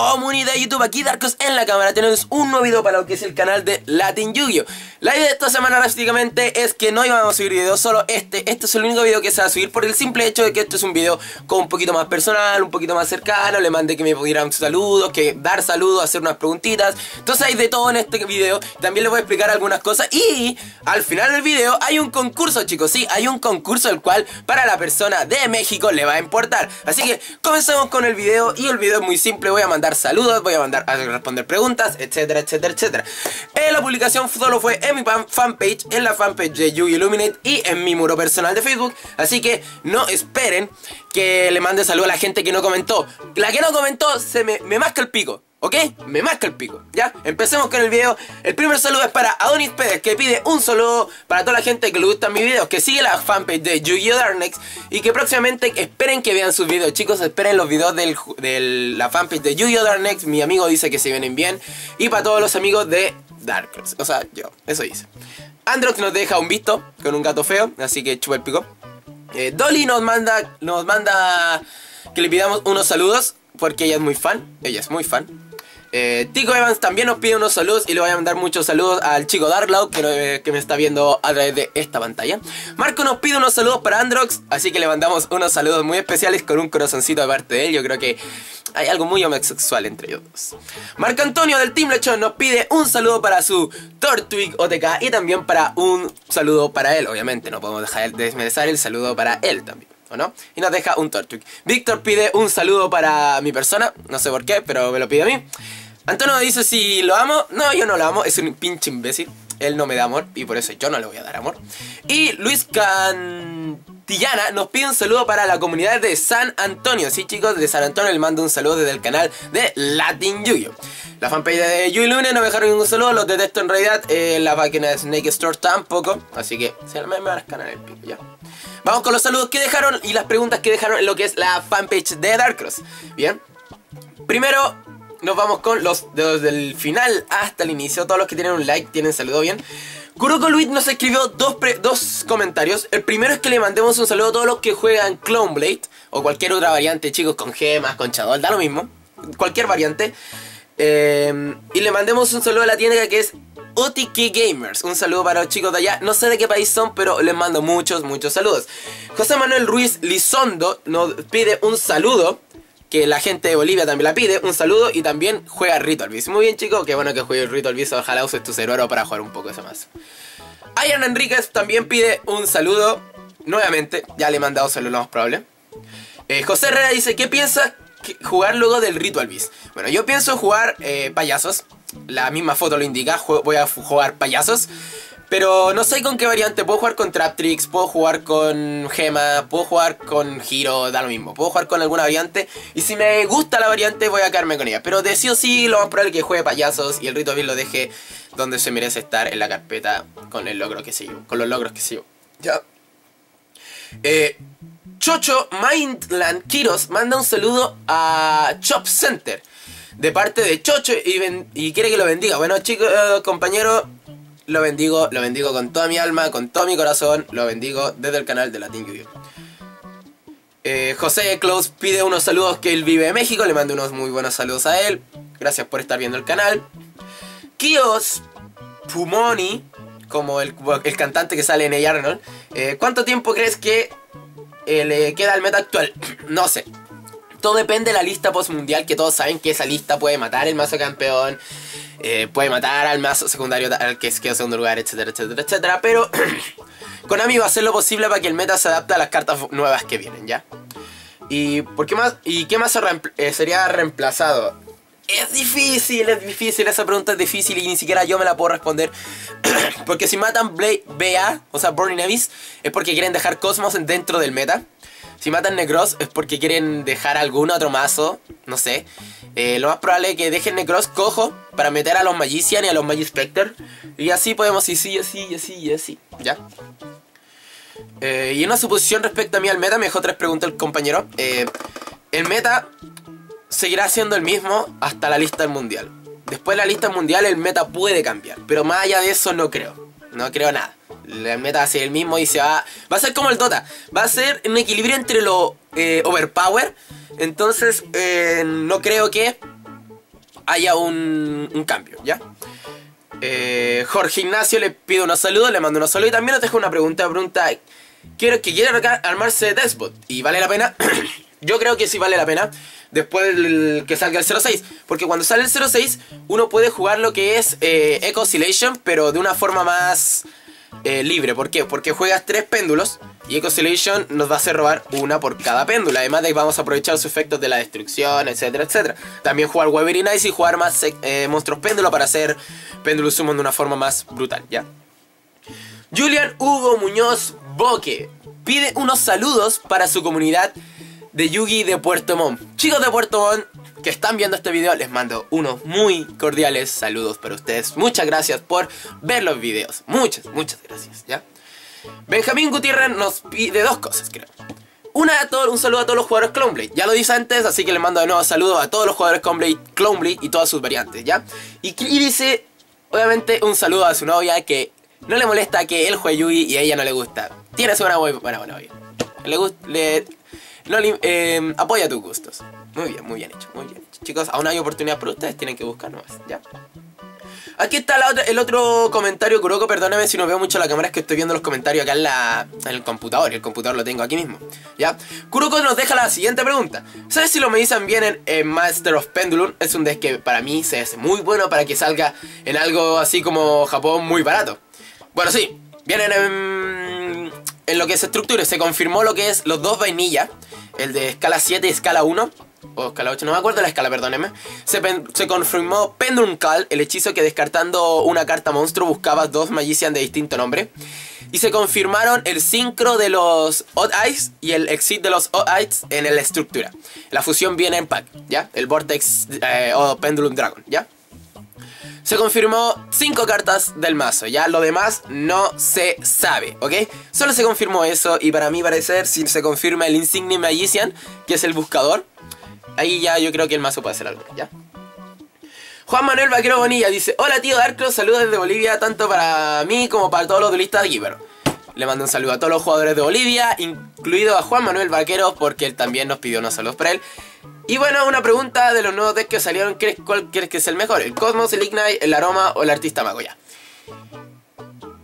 Comunidad YouTube, aquí Darkos en la cámara. Tenemos un nuevo video para lo que es el canal de Latin Yu-Gi-Oh. La idea de esta semana básicamente es que no íbamos a subir videos, solo este es el único video que se va a subir por el simple hecho de que este es un video con un poquito más personal, un poquito más cercano. Le mandé que me pudieran saludos, que dar saludos, hacer unas preguntitas. Entonces hay de todo en este video, también les voy a explicar algunas cosas. Y al final del video hay un concurso, chicos, sí, hay un concurso el cual para la persona de México le va a importar. Así que comencemos con el video y el video es muy simple, voy a mandar saludos, voy a mandar a responder preguntas, etcétera, etcétera, etcétera. La publicación solo fue en mi fanpage, en la fanpage de Yu-Gi-Oh! Illuminate y en mi muro personal de Facebook. Así que no esperen que le mande saludos a la gente que no comentó. La que no comentó se me masca el pico, ¿ok? Me masca el pico, ¿ya? Empecemos con el video. El primer saludo es para Adonis Pérez, que pide un saludo para toda la gente que le gustan mis videos, que sigue la fanpage de Yu-Gi-Oh! Dark Next y que próximamente esperen que vean sus videos. Chicos, esperen los videos de la fanpage de Yu-Gi-Oh! Dark Next. Mi amigo dice que se vienen bien. Y para todos los amigos de Darkos, o sea, yo, eso hice. Androx nos deja un visto con un gato feo, así que chupa el pico. Dolly nos manda que le pidamos unos saludos porque ella es muy fan. Tico Evans también nos pide unos saludos y le voy a mandar muchos saludos al chico Darkloud que me está viendo a través de esta pantalla. Marco nos pide unos saludos para Androx, así que le mandamos unos saludos muy especiales con un corazoncito de parte de él. Yo creo que hay algo muy homosexual entre ellos dos. Marco Antonio del Team Lechón nos pide un saludo para su Tortuig OTK y también para un saludo para él. Obviamente no podemos dejar de desmerecer el saludo para él también, ¿o no? Y nos deja un Tortuig. Víctor pide un saludo para mi persona, no sé por qué, pero me lo pide a mí. Antonio dice si lo amo. No, yo no lo amo, es un pinche imbécil. Él no me da amor y por eso yo no le voy a dar amor. Y Luis Can Tillana nos pide un saludo para la comunidad de San Antonio. Sí, chicos, de San Antonio le mando un saludo desde el canal de Latin Yu-Gi-Oh. La fanpage de Yu-Gi-Oh! Lunes no me dejaron ningún saludo, los detesto en realidad. La página de Snake Store tampoco, así que se me van a escanear el pico ya. Vamos con los saludos que dejaron y las preguntas que dejaron en lo que es la fanpage de Darkcross. Bien, primero nos vamos con los dedos del final hasta el inicio. Todos los que tienen un like tienen saludo, bien. Kuroko Luis nos escribió dos comentarios. El primero es que le mandemos un saludo a todos los que juegan Clone Blade o cualquier otra variante, chicos, con gemas, con chadol, da lo mismo, cualquier variante. Y le mandemos un saludo a la tienda que es OTK Gamers, un saludo para los chicos de allá. No sé de qué país son, pero les mando muchos saludos. José Manuel Ruiz Lizondo nos pide un saludo, que la gente de Bolivia también la pide, un saludo, y también juega Ritual Beast. Muy bien, chicos, qué bueno que juegue Ritual Beast, ojalá uses tu cerebro para jugar un poco eso más. Ian Enríquez también pide un saludo, nuevamente, ya le he mandado saludos, lo más probable. José Herrera dice, ¿qué piensas jugar luego del Ritual Beast? Bueno, yo pienso jugar payasos, la misma foto lo indica, voy a jugar payasos. Pero no sé con qué variante, puedo jugar con Traptrix, puedo jugar con Gema, puedo jugar con Giro, da lo mismo. Puedo jugar con alguna variante y si me gusta la variante voy a quedarme con ella. Pero de sí o sí lo más probable que juegue payasos y el Rito Bill lo deje donde se merece estar, en la carpeta con el logro que sigo, con los logros que sigo. Ya. Chocho Mindland Kiros manda un saludo a Chop Center de parte de Chocho y quiere que lo bendiga. Bueno, chicos, compañeros, lo bendigo con toda mi alma, con todo mi corazón, lo bendigo desde el canal de Latin Yu-Gi-Oh. José Close pide unos saludos que él vive en México, le mando unos muy buenos saludos a él, gracias por estar viendo el canal. Kios Pumoni, como el cantante que sale en Hey Arnold, ¿cuánto tiempo crees que le queda al meta actual? No sé, todo depende de la lista postmundial, que todos saben que esa lista puede matar el mazo campeón, puede matar al mazo secundario al que quedó segundo lugar, etcétera, etcétera, etcétera. Pero Konami va a hacer lo posible para que el meta se adapte a las cartas nuevas que vienen, ¿ya? ¿Y por qué más? ¿Y qué más sería reemplazado? Es difícil, esa pregunta es difícil y ni siquiera yo me la puedo responder. Porque si matan Blade BA, o sea, Burning Abyss, es porque quieren dejar Cosmos dentro del meta. Si matan Necros es porque quieren dejar algún otro mazo, no sé. Lo más probable es que dejen Necros cojo para meter a los Magician y a los Magispector. Y así podemos y así, ¿ya? Y en una suposición respecto a mí al meta, me dejó tres preguntas el compañero. El meta seguirá siendo el mismo hasta la lista del mundial. Después de la lista mundial el meta puede cambiar, pero más allá de eso no creo. No creo nada. El meta va a ser el mismo y se va... Va a ser como el Dota. Va a ser un equilibrio entre lo overpower. Entonces no creo que haya un cambio, ¿ya? Jorge Ignacio le pido unos saludos, le mando unos saludos y también nos dejo una pregunta. Quiero que quiera armarse Deathbot. ¿Y vale la pena? Yo creo que sí vale la pena. Después que salga el 06. Porque cuando sale el 06 uno puede jugar lo que es Echo Oscillation, pero de una forma más libre. ¿Por qué? Porque juegas 3 péndulos y Echo Oscillation nos va a hacer robar una por cada péndulo. Además de que vamos a aprovechar sus efectos de la destrucción, etcétera, etcétera. También jugar Weavery Nice y jugar más monstruos péndulo para hacer péndulo summon de una forma más brutal, ¿ya? Julian Hugo Muñoz Boque pide unos saludos para su comunidad de Yugi de Puerto Montt. Chicos de Puerto Montt que están viendo este video, les mando unos muy cordiales saludos para ustedes. Muchas gracias por ver los videos. Muchas, muchas gracias, ¿ya? Benjamín Gutiérrez nos pide dos cosas, creo. Un saludo a todos los jugadores Clone Blade. Ya lo dije antes, así que les mando de nuevo saludos a todos los jugadores Clone Blade y todas sus variantes, ¿ya? Y dice, obviamente, un saludo a su novia que no le molesta que él juegue Yugi y a ella no le gusta. Tienes una buena novia. Apoya tus gustos. Muy bien hecho, muy bien hecho. Chicos, aún hay oportunidad para ustedes, tienen que buscar nomás, ¿ya? Aquí está el otro comentario, Kuroko. Perdóname si no veo mucho la cámara, es que estoy viendo los comentarios acá en el computador. El computador lo tengo aquí mismo, ¿ya? Kuroko nos deja la siguiente pregunta. ¿Sabes si lo medizan bien en Master of Pendulum? Es un deck que para mí se hace muy bueno para que salga en algo así como Japón muy barato. Bueno, sí, vienen en lo que se estructura. Se confirmó lo que es los dos vainillas, el de escala 7 y escala 1 o escala 8, no me acuerdo la escala, perdónenme. Se confirmó Pendulum Call, el hechizo que descartando una carta monstruo buscabas dos Magician de distinto nombre. Y se confirmaron el sincro de los Odd Eyes y el exit de los Odd Eyes en la estructura. La fusión viene en pack, ¿ya? El Vortex o Pendulum Dragon, ¿ya? Se confirmó 5 cartas del mazo, ya lo demás no se sabe, ¿ok? Solo se confirmó eso y para mi parecer si se confirma el Insignia Magician, que es el buscador, ahí ya yo creo que el mazo puede hacer algo, ¿ya? Juan Manuel Vaquero Bonilla dice, hola tío Darkos, saludos desde Bolivia tanto para mí como para todos los duelistas de Giver. Le mando un saludo a todos los jugadores de Bolivia, incluido a Juan Manuel Vaquero porque él también nos pidió unos saludos para él. Y bueno, una pregunta de los nuevos decks que salieron, ¿cuál crees que es el mejor? ¿El Cosmos, el Ignite, el Aroma o el Artista Mago? Ya.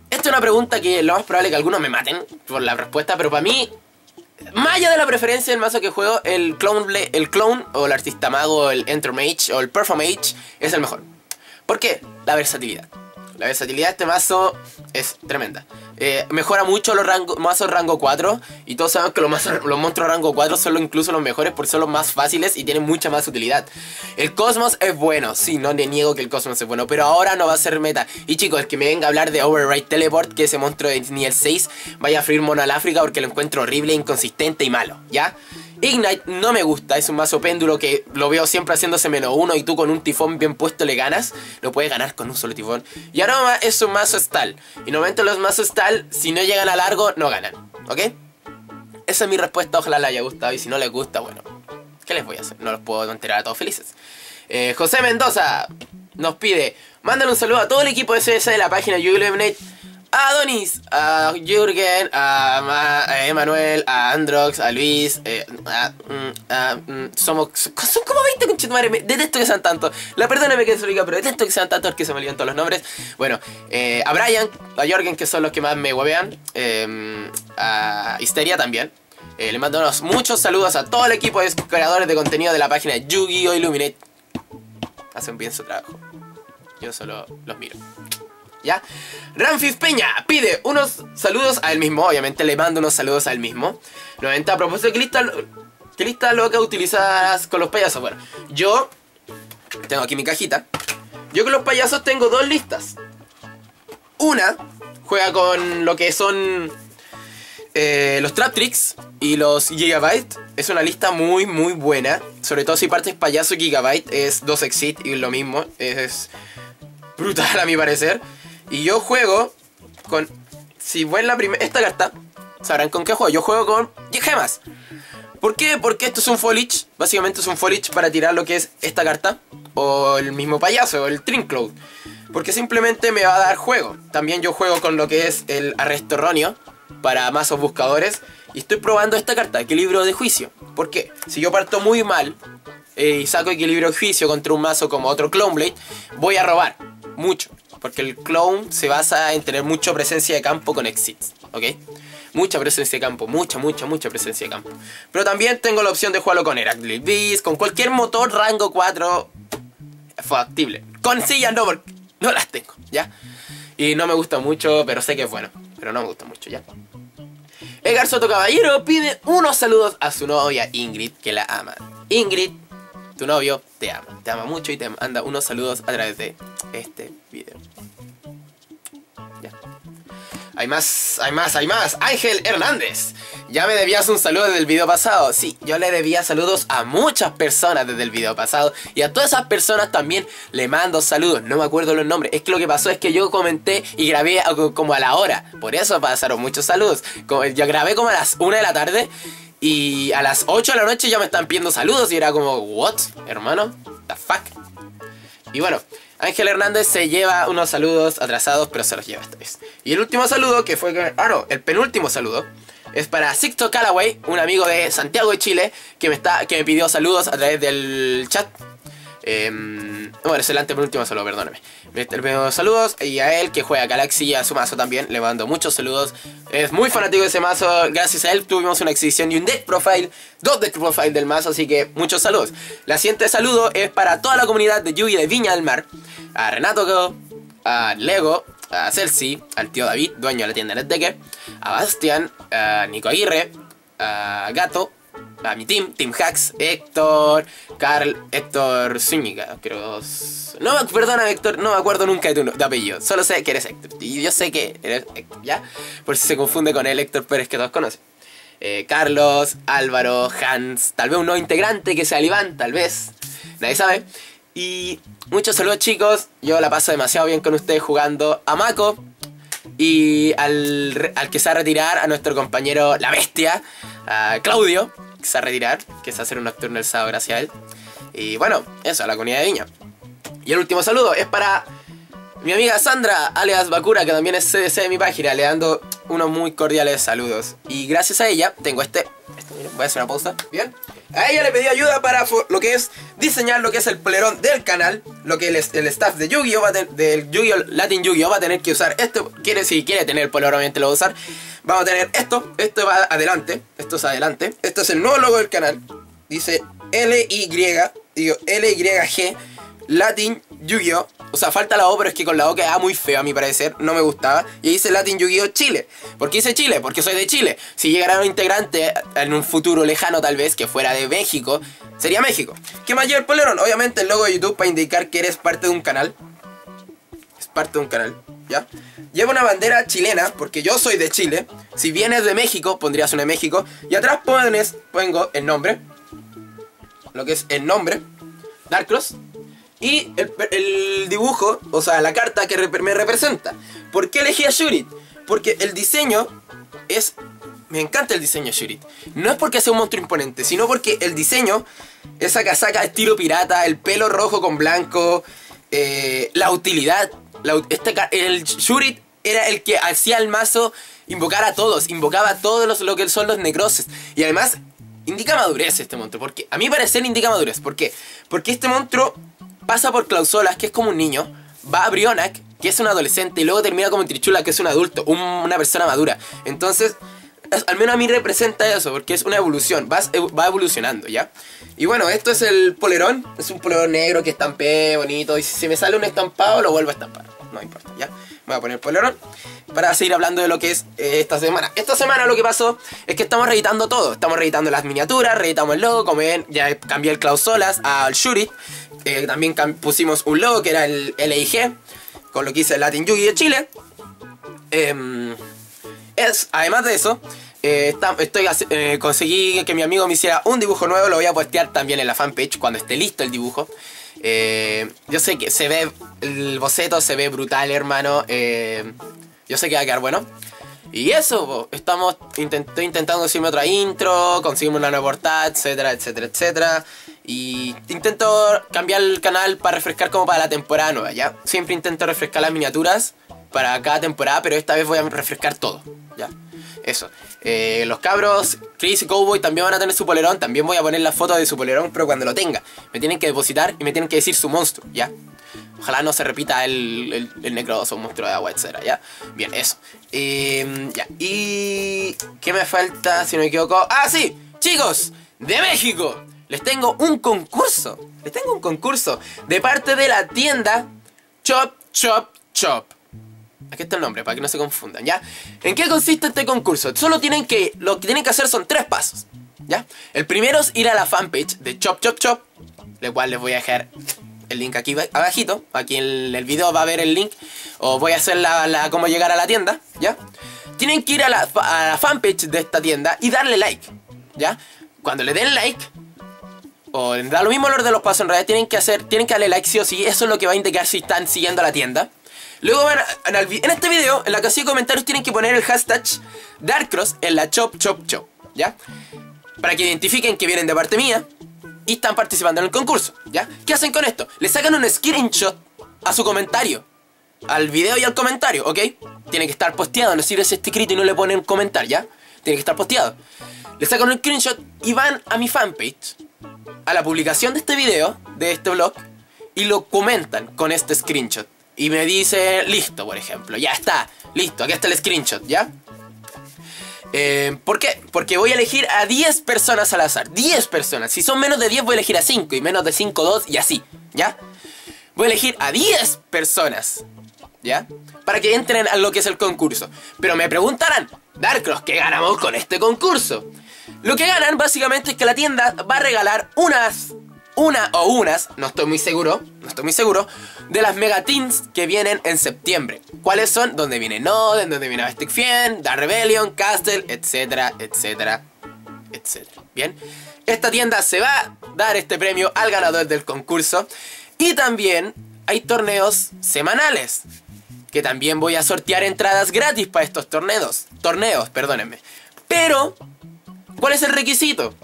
Esta es una pregunta que lo más probable es que algunos me maten por la respuesta, pero para mí, más allá de la preferencia del mazo que juego, el Clone o el Artista Mago, el Enter Mage o el Perform Mage es el mejor. ¿Por qué? La versatilidad. La versatilidad de este mazo es tremenda. Mejora mucho los mazos rango 4. Y todos sabemos que los monstruos rango 4 son incluso los mejores porque son los más fáciles y tienen mucha más utilidad. El Cosmos es bueno. Sí, no le niego que el Cosmos es bueno, pero ahora no va a ser meta. Y chicos, el que me venga a hablar de Override Teleport, que ese monstruo de nivel 6 vaya a freír mono al África porque lo encuentro horrible, inconsistente y malo, ¿ya? Ignite no me gusta, es un mazo péndulo que lo veo siempre haciéndose -1 y tú con un tifón bien puesto le ganas. No puedes ganar con un solo tifón. Y Aroma es un mazo Stall. Y normalmente los mazos Stall, si no llegan a largo, no ganan, ¿ok? Esa es mi respuesta, ojalá les haya gustado y si no les gusta, bueno, ¿qué les voy a hacer? No los puedo enterar a todos felices. José Mendoza nos pide, mándale un saludo a todo el equipo de CS de la página Yu-Gi-Oh! Illuminate. A Adonis, a Jürgen, a Emanuel, a Androx, a Luis, son como 20 conchetumares, detesto que sean tantos. La perdóname que se lo diga, pero detesto que sean tantos que se me olvidan todos los nombres. Bueno, a Brian, a Jorgen, que son los que más me huevean, a Histeria también. Les mando unos muchos saludos a todo el equipo de creadores de contenido de la página Yu-Gi-Oh! Illuminate. Hacen bien su trabajo. Yo solo los miro. ¿Ya? Ramfis Peña pide unos saludos a él mismo. Obviamente le mando unos saludos a él mismo. 90, a propósito, ¿qué lista loca utilizas con los payasos? Bueno, yo tengo aquí mi cajita. Yo con los payasos tengo dos listas. Una juega con lo que son los Trap Tricks y los Gigabyte. Es una lista muy buena. Sobre todo si partes payaso y Gigabyte. Es 2 exit y lo mismo. Es brutal a mi parecer. Y yo juego con... Si voy en la primera... Esta carta, sabrán con qué juego. Yo juego con gemas. ¿Por qué? Porque esto es un foliage. Básicamente es un foliage para tirar lo que es esta carta. O el mismo payaso, o el Trinkcloud. Porque simplemente me va a dar juego. También yo juego con lo que es el arresto erróneo. Para mazos buscadores. Y estoy probando esta carta, equilibrio de juicio. ¿Por qué? Si yo parto muy mal... y saco equilibrio juicio contra un mazo como otro Clone Blade, voy a robar mucho. Porque el clone se basa en tener mucha presencia de campo con exits, ¿ok? Mucha presencia de campo, mucha presencia de campo. Pero también tengo la opción de jugarlo con Heraclid Beast, con cualquier motor rango 4 factible. Con sillas no, porque no las tengo, ¿ya? Y no me gusta mucho, pero sé que es bueno. Pero no me gusta mucho, ¿ya? Edgar Soto Caballero pide unos saludos a su novia Ingrid, que la ama. Ingrid, tu novio te ama mucho y te manda unos saludos a través de este video. Ya. Hay más. Ángel Hernández. Ya me debías un saludo desde el video pasado. Sí, yo le debía saludos a muchas personas desde el video pasado. Y a todas esas personas también le mando saludos. No me acuerdo los nombres. Es que lo que pasó es que yo comenté y grabé como a la hora. Por eso pasaron muchos saludos. Yo grabé como a las 1 de la tarde. Y a las 8 de la noche ya me están pidiendo saludos y era como, what, hermano, the fuck. Y bueno, Ángel Hernández se lleva unos saludos atrasados, pero se los lleva esta vez. Y el último saludo, que fue, el penúltimo saludo, es para Sixto Callaway, un amigo de Santiago de Chile, que me pidió saludos a través del chat. Bueno, es el antepenúltimo saludo, perdóname. Saludos y a él que juega Galaxy y a su mazo también. Le mando muchos saludos. Es muy fanático de ese mazo. Gracias a él tuvimos una exhibición y un deck profile. Dos deck profile del mazo, así que muchos saludos. La siguiente saludo es para toda la comunidad de Yu-Gi de Viña del Mar. A Renato Go, a Lego, a Celsi, al tío David, dueño de la tienda Netdecker, a Bastian, a Nico Aguirre, a Gato, a mi team, Team Hacks, Héctor, Héctor Zúñiga, creo. No, perdona Héctor, no me acuerdo nunca de tu apellido. Solo sé que eres Héctor. Y yo sé que eres Héctor, ¿ya? Por si se confunde con el Héctor Pérez que todos conocen. Carlos, Álvaro, Hans, tal vez un nuevo integrante que sea el Iván, tal vez. Nadie sabe. Y muchos saludos, chicos. Yo la paso demasiado bien con ustedes jugando a Mako. Y al que se va a retirar, a nuestro compañero La Bestia, a Claudio, que se va a retirar, que se va a hacer un nocturno el sábado gracias a él. Y bueno, eso, a la comunidad de Viña. Y el último saludo es para mi amiga Sandra, alias Bakura, que también es CDC de mi página. Le dando unos muy cordiales saludos. Y gracias a ella tengo este miren, voy a hacer una pausa, bien. A ella le pedí ayuda para lo que es diseñar lo que es el polerón del canal. Lo que el staff de Yu-Gi-Oh! Del Yu-Gi-Oh! Latin Yu-Gi-Oh! Va a tener que usar esto. Si quiere tener el polerón, obviamente lo va a usar. Vamos a tener esto. Esto va adelante. Esto es adelante. Esto es el nuevo logo del canal. Dice LYG Latin Yu-Gi-Oh! O sea, falta la O, pero es que con la O quedaba muy feo a mi parecer. No me gustaba. Y hice Latin Yu-Gi-Oh! Chile. ¿Por qué hice Chile? Porque soy de Chile. Si llegara un integrante en un futuro lejano tal vez, que fuera de México, sería México. ¿Qué más lleva el polerón? Obviamente el logo de YouTube para indicar que eres parte de un canal. Es parte de un canal, ¿ya? Lleva una bandera chilena, porque yo soy de Chile. Si vienes de México, pondrías una de México. Y atrás pongo el nombre. Lo que es el nombre. Darkcross. Y el dibujo, o sea, la carta que me representa. ¿Por qué elegí a Shurit? Porque el diseño es... Me encanta el diseño de Shurit. No es porque sea un monstruo imponente, sino porque el diseño, esa casaca estilo pirata, el pelo rojo con blanco, la utilidad. El Shurit era el que hacía el mazo invocar a todos, invocaba a todos lo que son los necroses. Y además, indica madurez este monstruo. Porque a mi parecer indica madurez. ¿Por qué? Porque este monstruo... Pasa por Clausolas, que es como un niño. Va a Brionac, que es un adolescente. Y luego termina como Trichula, que es un adulto. Una persona madura. Entonces, al menos a mí representa eso. Porque es una evolución. Va evolucionando, ¿ya? Y bueno, esto es el polerón. Es un polerón negro que estampé bonito. Y si me sale un estampado, lo vuelvo a estampar. No importa, ¿ya? Voy a poner polerón. Para seguir hablando de lo que es esta semana. Esta semana lo que pasó es que estamos reeditando todo. Estamos reeditando las miniaturas. Reeditamos el logo. Como ven, ya cambié el Clausolas al Shurit. También pusimos un logo que era el LIG, con lo que hice el Latin Yu-Gi de Chile. Además de eso, conseguí que mi amigo me hiciera un dibujo nuevo. Lo voy a postear también en la fanpage cuando esté listo el dibujo. Yo sé que se ve, el boceto se ve brutal, hermano. Yo sé que va a quedar bueno. Y eso, estoy intentando conseguirme otra intro, conseguirme una nueva portada, etcétera, etcétera, etcétera. Y intento cambiar el canal para refrescar como para la temporada nueva, ¿ya? Siempre intento refrescar las miniaturas para cada temporada, pero esta vez voy a refrescar todo, ¿ya? Eso. Los cabros, Chris y Cowboy también van a tener su polerón. También voy a poner la foto de su polerón, pero cuando lo tenga. Me tienen que depositar y me tienen que decir su monstruo, ¿ya? Ojalá no se repita el Necros o un monstruo de agua, etc., ¿ya? Bien, eso. Ya. ¿Y qué me falta, si no me equivoco? ¡Ah, sí! ¡Chicos! ¡De México! Les tengo un concurso. Les tengo un concurso de parte de la tienda Chop Chop Chop. Aquí está el nombre, para que no se confundan, ¿ya? ¿En qué consiste este concurso? Solo tienen que... Lo que tienen que hacer son 3 pasos, ¿ya? El primero es ir a la fanpage de Chop Chop Chop, la cual les voy a dejar el link aquí abajito. Aquí en el video va a haber el link. O voy a hacer cómo llegar a la tienda, ¿ya? Tienen que ir a la fanpage de esta tienda y darle like, ¿ya? Cuando le den like, o da lo mismo el orden de los pasos, en realidad tienen que darle like sí o sí. Eso es lo que va a indicar si están siguiendo a la tienda. Luego van en este video, en la casilla de comentarios, tienen que poner el hashtag Darkcross en la Chop Chop Chop, ¿ya? Para que identifiquen que vienen de parte mía y están participando en el concurso, ¿ya? ¿Qué hacen con esto? Le sacan un screenshot a su comentario, al video y al comentario, ¿ok? Tiene que estar posteado, no sirve ese escrito y no le ponen comentar, ¿ya? Tiene que estar posteado. Le sacan un screenshot y van a mi fanpage, a la publicación de este video, de este blog, y lo comentan con este screenshot. Y me dice, listo, por ejemplo, ya está, listo, aquí está el screenshot, ¿ya? ¿Por qué? Porque voy a elegir a 10 personas al azar, 10 personas. Si son menos de 10 voy a elegir a 5, y menos de 5, 2, y así, ¿ya? Voy a elegir a 10 personas, ¿ya? Para que entren a lo que es el concurso. Pero me preguntarán, Darkos, ¿qué ganamos con este concurso? Lo que ganan básicamente es que la tienda va a regalar unas, no estoy muy seguro, de las megateams que vienen en septiembre. ¿Cuáles son? Donde viene Noden, donde viene Bastic Fiend, Dark Rebellion, Castle, etcétera, etcétera, etcétera. Bien, esta tienda se va a dar este premio al ganador del concurso. Y también hay torneos semanales, que también voy a sortear entradas gratis para estos torneos, perdónenme. Pero, ¿cuál es el requisito?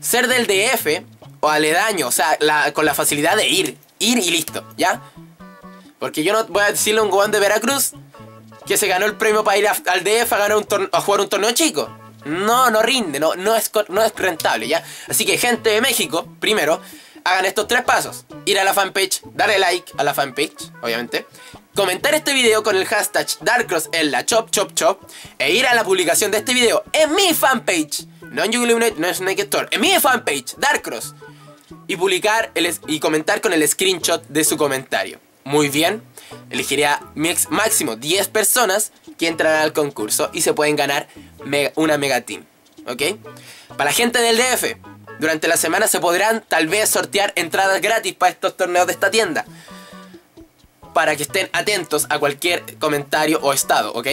Ser del DF... o aledaño, o sea, con la facilidad de ir y listo, ¿ya? Porque yo no voy a decirle a un guan de Veracruz que se ganó el premio para ir al DF a jugar un torneo chico. No, no rinde, no es rentable, ¿ya? Así que gente de México, primero, hagan estos 3 pasos. Ir a la fanpage, darle like a la fanpage, obviamente. Comentar este video con el hashtag Darkcross en la Chop Chop Chop. E ir a la publicación de este video en mi fanpage. No en Yu-Gi-Oh! Illuminate, no en Snake Store. En mi fanpage, Darkcross. Y publicar y comentar con el screenshot de su comentario. Muy bien. Elegiré a máximo 10 personas que entrarán al concurso y se pueden ganar una mega team, ¿ok? Para la gente del DF, durante la semana se podrán tal vez sortear entradas gratis para estos torneos de esta tienda, para que estén atentos a cualquier comentario o estado, ¿ok?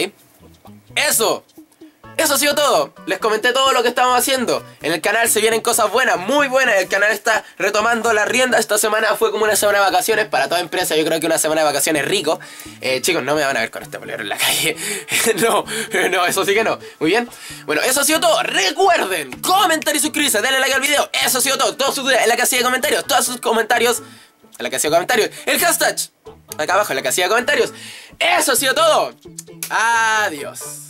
¡Eso! Eso ha sido todo, les comenté todo lo que estamos haciendo. En el canal se vienen cosas buenas, muy buenas. El canal está retomando la rienda. Esta semana fue como una semana de vacaciones para toda empresa. Yo creo que una semana de vacaciones rico. Chicos, no me van a ver con este bolero en la calle. No, eso sí que no. Muy bien, bueno, eso ha sido todo. Recuerden, comentar y suscribirse, denle like al video. Eso ha sido todo, todos sus dudas en la casilla de comentarios. Todos sus comentarios en la casilla de comentarios. El hashtag acá abajo en la casilla de comentarios. Eso ha sido todo. Adiós.